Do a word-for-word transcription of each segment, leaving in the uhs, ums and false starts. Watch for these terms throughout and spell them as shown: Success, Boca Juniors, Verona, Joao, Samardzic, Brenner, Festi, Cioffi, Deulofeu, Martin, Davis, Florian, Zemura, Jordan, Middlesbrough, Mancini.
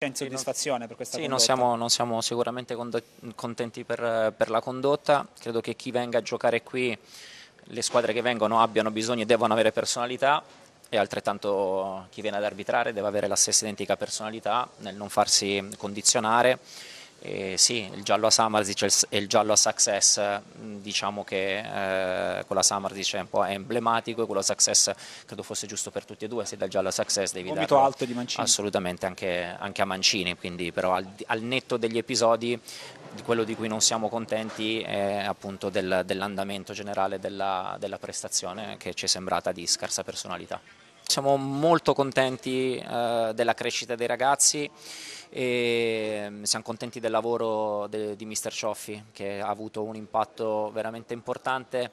C'è insoddisfazione per questa sì, condotta? Sì, non siamo, non siamo sicuramente contenti per, per la condotta. Credo che chi venga a giocare qui, le squadre che vengono abbiano bisogno e devono avere personalità, e altrettanto chi viene ad arbitrare deve avere la stessa identica personalità nel non farsi condizionare. E sì, il giallo a Samardzic e il giallo a Success, diciamo che eh, con la Samardzic è un po' emblematico, e quello a Success credo fosse giusto per tutti e due. Se dal giallo a Success devi dare alto di Mancini, assolutamente anche, anche a Mancini, quindi però al, al netto degli episodi, quello di cui non siamo contenti è appunto del, dell'andamento generale della, della prestazione, che ci è sembrata di scarsa personalità. Siamo molto contenti eh, della crescita dei ragazzi, e siamo contenti del lavoro de, di mister Cioffi, che ha avuto un impatto veramente importante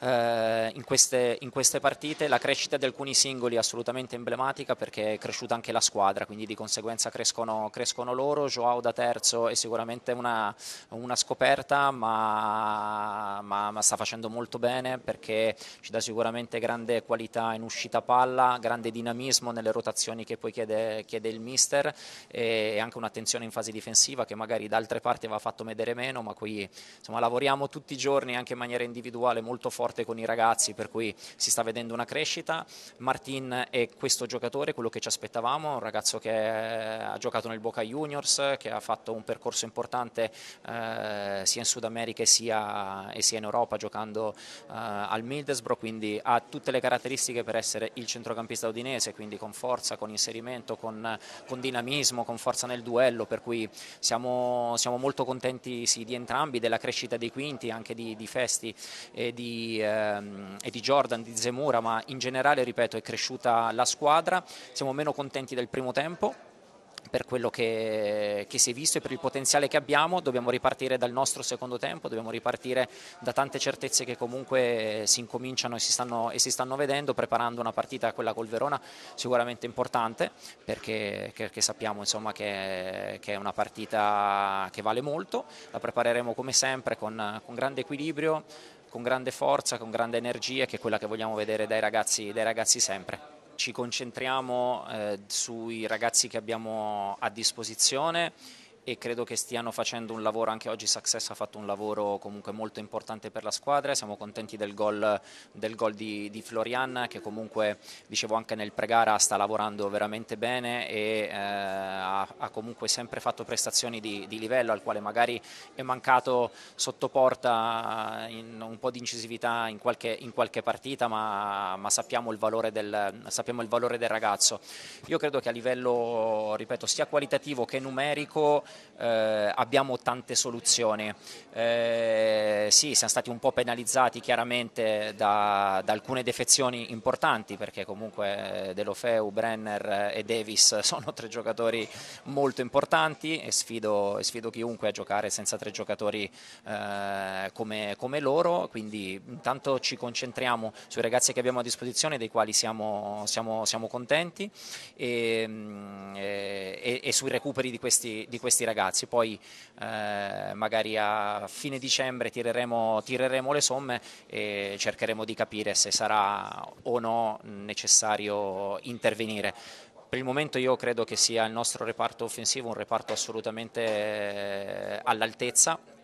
eh, in, queste, in queste partite. La crescita di alcuni singoli è assolutamente emblematica, perché è cresciuta anche la squadra, quindi di conseguenza crescono, crescono loro. Joao da terzo è sicuramente una, una scoperta, ma, ma, ma sta facendo molto bene, perché ci dà sicuramente grande qualità in uscita palla, grande dinamismo nelle rotazioni che poi chiede, chiede il mister, e anche un'attenzione in fase difensiva che magari da altre parti va fatto vedere meno, ma qui insomma lavoriamo tutti i giorni anche in maniera individuale molto forte con i ragazzi, per cui si sta vedendo una crescita. Martin è questo giocatore, quello che ci aspettavamo, un ragazzo che ha giocato nel Boca Juniors, che ha fatto un percorso importante eh, sia in Sud America sia, e sia in Europa, giocando eh, al Middlesbrough, quindi ha tutte le caratteristiche per essere il centrocampista udinese, quindi con forza, con inserimento, con, con dinamismo, con forza nel duello, per cui siamo, siamo molto contenti sì, di entrambi, della crescita dei quinti, anche di, di Festi e di e di Jordan, di Zemura, ma in generale, ripeto, è cresciuta la squadra. Siamo meno contenti del primo tempo per quello che, che si è visto e per il potenziale che abbiamo. Dobbiamo ripartire dal nostro secondo tempo, dobbiamo ripartire da tante certezze che comunque si incominciano e si stanno, e si stanno vedendo, preparando una partita, quella col Verona, sicuramente importante, perché, perché sappiamo insomma, che, che è una partita che vale molto. La prepareremo come sempre con, con grande equilibrio, con grande forza, con grande energia, che è quella che vogliamo vedere dai ragazzi, dai ragazzi sempre. Ci concentriamo eh, sui ragazzi che abbiamo a disposizione, e credo che stiano facendo un lavoro. Anche oggi Success ha fatto un lavoro comunque molto importante per la squadra. Siamo contenti del gol del gol di, di Florian, che comunque, dicevo, anche nel pre-gara sta lavorando veramente bene, e eh, ha, ha comunque sempre fatto prestazioni di, di livello, al quale magari è mancato sotto porta in un po' di incisività in qualche, in qualche partita, ma, ma sappiamo, il valore del, sappiamo il valore del ragazzo. Io credo che a livello, ripeto, sia qualitativo che numerico, Eh, abbiamo tante soluzioni. Eh, sì, siamo stati un po' penalizzati chiaramente da, da alcune defezioni importanti, perché comunque Deulofeu, Brenner e Davis sono tre giocatori molto importanti, e sfido, e sfido chiunque a giocare senza tre giocatori eh, come, come loro. Quindi intanto ci concentriamo sui ragazzi che abbiamo a disposizione, dei quali siamo, siamo, siamo contenti, e, e, e sui recuperi di questi, di questi ragazzi. Poi eh, magari a fine dicembre tireremo, tireremo le somme, e cercheremo di capire se sarà o no necessario intervenire. Per il momento io credo che sia il nostro reparto offensivo un reparto assolutamente eh, all'altezza,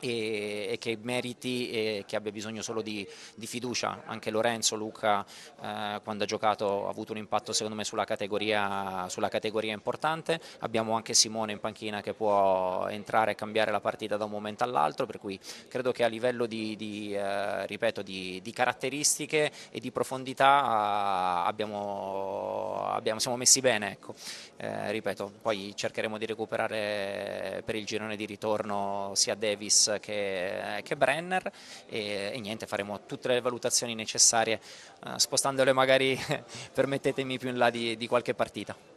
e, e che meriti, e che abbia bisogno solo di, di fiducia. Anche Lorenzo, Luca, eh, quando ha giocato ha avuto un impatto secondo me sulla categoria, sulla categoria importante. Abbiamo anche Simone in panchina, che può entrare e cambiare la partita da un momento all'altro, per cui credo che a livello di, di, eh, ripeto, di, di caratteristiche e di profondità eh, abbiamo, abbiamo, siamo messi bene, ecco. Eh, ripeto, poi cercheremo di recuperare per il girone di ritorno sia Davis Che, che Brenner, e, e niente, faremo tutte le valutazioni necessarie, eh, spostandole magari, permettetemi, più in là di, di qualche partita.